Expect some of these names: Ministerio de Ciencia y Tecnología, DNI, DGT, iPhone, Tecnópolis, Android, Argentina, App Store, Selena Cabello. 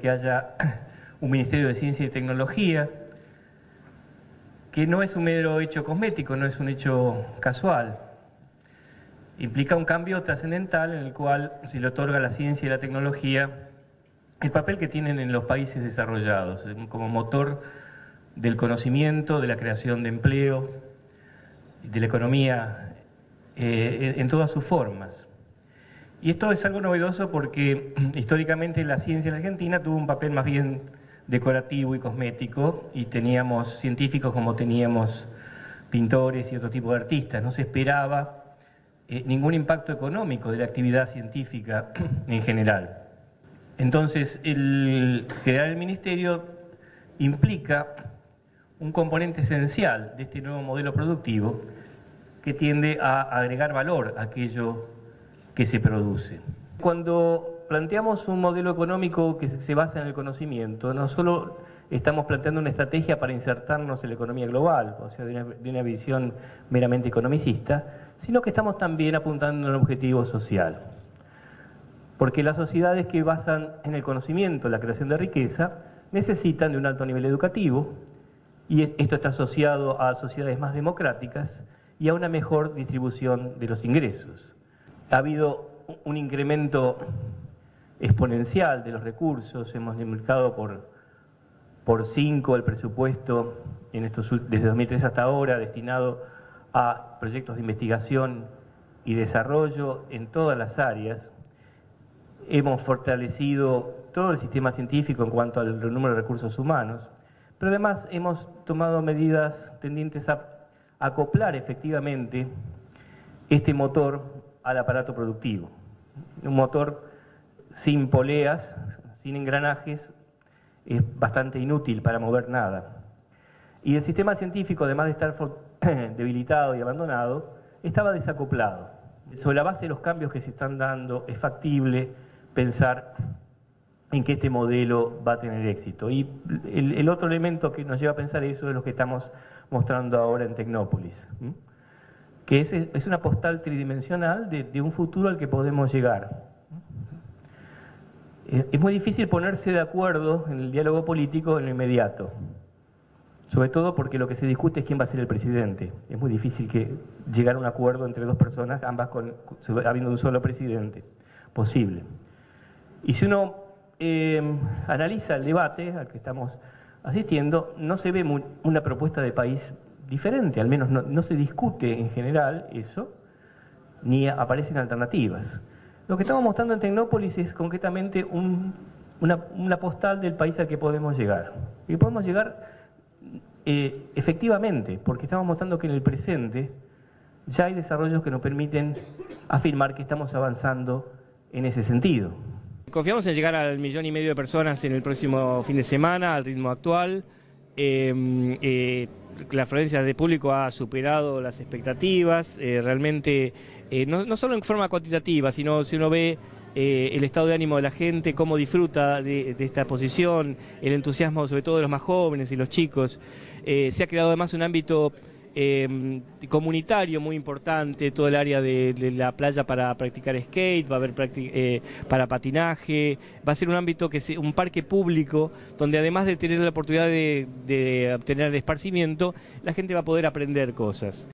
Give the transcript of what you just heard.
que haya un Ministerio de Ciencia y Tecnología, que no es un mero hecho cosmético, no es un hecho casual. Implica un cambio trascendental en el cual se le otorga a la ciencia y la tecnología el papel que tienen en los países desarrollados, como motor del conocimiento, de la creación de empleo, de la economía, en todas sus formas. Y esto es algo novedoso porque históricamente la ciencia en la Argentina tuvo un papel más bien decorativo y cosmético, y teníamos científicos como teníamos pintores y otro tipo de artistas. No se esperaba ningún impacto económico de la actividad científica en general. Entonces, el crear el Ministerio implica un componente esencial de este nuevo modelo productivo que tiende a agregar valor a aquello que se produce. Cuando planteamos un modelo económico que se basa en el conocimiento, no solo estamos planteando una estrategia para insertarnos en la economía global, o sea, de una visión meramente economicista, sino que estamos también apuntando a un objetivo social. Porque las sociedades que basan en el conocimiento la creación de riqueza necesitan de un alto nivel educativo, y esto está asociado a sociedades más democráticas y a una mejor distribución de los ingresos. Ha habido un incremento exponencial de los recursos, hemos multiplicado por 5 el presupuesto desde 2003 hasta ahora, destinado a proyectos de investigación y desarrollo en todas las áreas. Hemos fortalecido todo el sistema científico en cuanto al número de recursos humanos, pero además hemos tomado medidas tendientes a acoplar efectivamente este motor al aparato productivo. Un motor sin poleas, sin engranajes, es bastante inútil para mover nada. Y el sistema científico, además de estar debilitado y abandonado, estaba desacoplado. Sobre la base de los cambios que se están dando, es factible pensar en que este modelo va a tener éxito. Y el otro elemento que nos lleva a pensar eso es lo que estamos mostrando ahora en Tecnópolis, que es una postal tridimensional de un futuro al que podemos llegar. Es muy difícil ponerse de acuerdo en el diálogo político en lo inmediato, sobre todo porque lo que se discute es quién va a ser el presidente. Es muy difícil llegar a un acuerdo entre dos personas, ambas habiendo un solo presidente posible. Y si uno analiza el debate al que estamos asistiendo, no se ve una propuesta de país diferente, al menos no se discute en general eso, ni aparecen alternativas. Lo que estamos mostrando en Tecnópolis es concretamente una postal del país al que podemos llegar. Y podemos llegar efectivamente, porque estamos mostrando que en el presente ya hay desarrollos que nos permiten afirmar que estamos avanzando en ese sentido. Confiamos en llegar al 1,5 millones de personas en el próximo fin de semana, al ritmo actual. La afluencia de público ha superado las expectativas, realmente no solo en forma cuantitativa, sino si uno ve el estado de ánimo de la gente, cómo disfruta de esta posición, el entusiasmo sobre todo de los más jóvenes y los chicos. Se ha creado además un ámbito comunitario muy importante, todo el área de la playa para practicar skate, va a haber para patinaje, va a ser un ámbito un parque público donde además de tener la oportunidad de obtener esparcimiento, la gente va a poder aprender cosas.